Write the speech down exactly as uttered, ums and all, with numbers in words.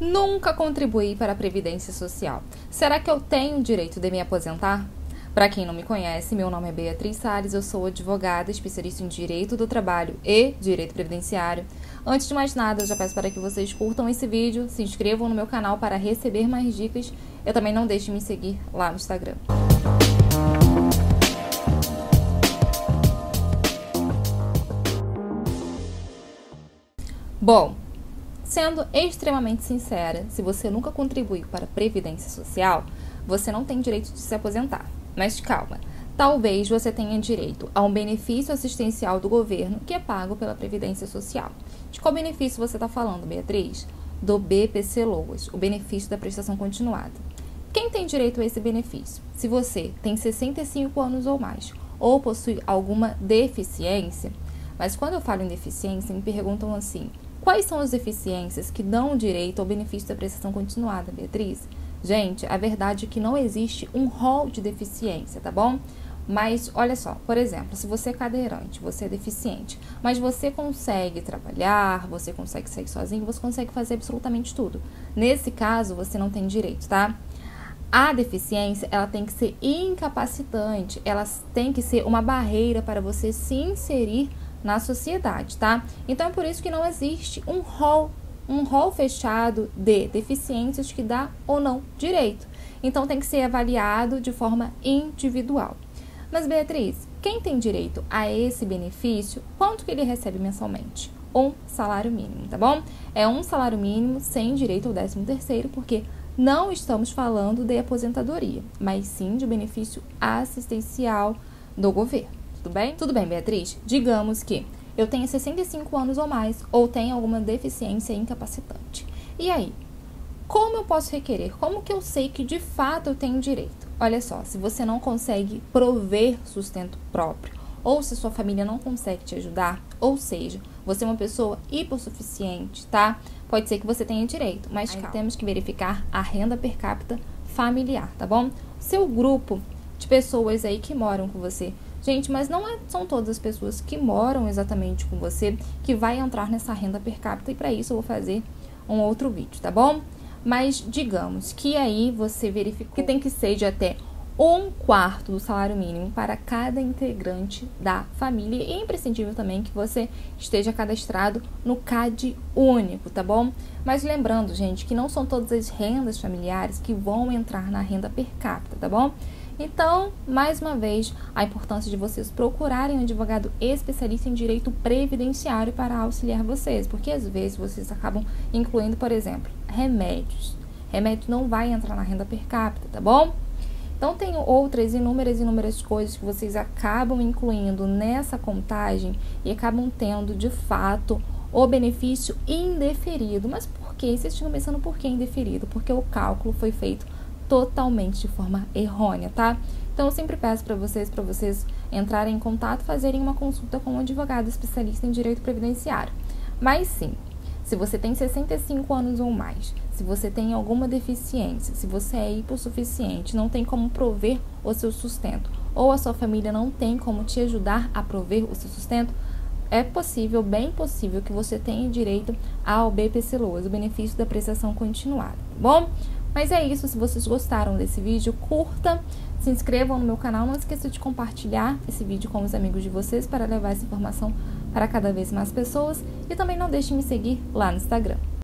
Nunca contribuí para a Previdência Social. Será que eu tenho o direito de me aposentar? Para quem não me conhece, meu nome é Beatriz Sales, eu sou advogada, especialista em Direito do Trabalho e Direito Previdenciário. Antes de mais nada, eu já peço para que vocês curtam esse vídeo, se inscrevam no meu canal para receber mais dicas. Eu também não deixe de me seguir lá no Instagram. Bom, sendo extremamente sincera, se você nunca contribuiu para a Previdência Social, você não tem direito de se aposentar. Mas calma, talvez você tenha direito a um benefício assistencial do governo que é pago pela Previdência Social. De qual benefício você está falando, Beatriz? Do B P C L O A S, o benefício da prestação continuada. Quem tem direito a esse benefício? Se você tem sessenta e cinco anos ou mais, ou possui alguma deficiência. Mas quando eu falo em deficiência, me perguntam assim: quais são as deficiências que dão direito ao benefício da prestação continuada, Beatriz? Gente, a verdade é que não existe um rol de deficiência, tá bom? Mas, olha só, por exemplo, se você é cadeirante, você é deficiente, mas você consegue trabalhar, você consegue sair sozinho, você consegue fazer absolutamente tudo. Nesse caso, você não tem direito, tá? A deficiência, ela tem que ser incapacitante, ela tem que ser uma barreira para você se inserir na sociedade, tá? Então é por isso que não existe um rol, um rol fechado de deficiências que dá ou não direito. Então tem que ser avaliado de forma individual. Mas Beatriz, quem tem direito a esse benefício, quanto que ele recebe mensalmente? Um salário mínimo, tá bom? É um salário mínimo sem direito ao décimo terceiro, porque não estamos falando de aposentadoria, mas sim de benefício assistencial do governo. Tudo bem? Tudo bem, Beatriz? Digamos que eu tenha sessenta e cinco anos ou mais, ou tenha alguma deficiência incapacitante. E aí, como eu posso requerer? Como que eu sei que de fato eu tenho direito? Olha só, se você não consegue prover sustento próprio, ou se sua família não consegue te ajudar, ou seja, você é uma pessoa hipossuficiente, tá? Pode ser que você tenha direito, mas calma, temos que verificar a renda per capita familiar, tá bom? Seu grupo de pessoas aí que moram com você. Gente, mas não é, são todas as pessoas que moram exatamente com você que vai entrar nessa renda per capita, e para isso eu vou fazer um outro vídeo, tá bom? Mas digamos que aí você verificou que tem que ser de até um quarto do salário mínimo para cada integrante da família, e é imprescindível também que você esteja cadastrado no C A D único, tá bom? Mas lembrando, gente, que não são todas as rendas familiares que vão entrar na renda per capita, tá bom? Então, mais uma vez, a importância de vocês procurarem um advogado especialista em direito previdenciário para auxiliar vocês, porque às vezes vocês acabam incluindo, por exemplo, remédios. Remédio não vai entrar na renda per capita, tá bom? Então, tem outras inúmeras, inúmeras coisas que vocês acabam incluindo nessa contagem e acabam tendo, de fato, o benefício indeferido. Mas por quê? Vocês estão pensando por que indeferido? Porque o cálculo foi feito totalmente de forma errônea, tá? Então, eu sempre peço para vocês, para vocês entrarem em contato, fazerem uma consulta com um advogado especialista em direito previdenciário. Mas sim, se você tem sessenta e cinco anos ou mais, se você tem alguma deficiência, se você é hipossuficiente, não tem como prover o seu sustento, ou a sua família não tem como te ajudar a prover o seu sustento, é possível, bem possível, que você tenha direito ao B P C L O A S, o benefício da prestação continuada, tá bom? Mas é isso, se vocês gostaram desse vídeo, curta, se inscrevam no meu canal, não esqueça de compartilhar esse vídeo com os amigos de vocês para levar essa informação para cada vez mais pessoas, e também não deixe de me seguir lá no Instagram.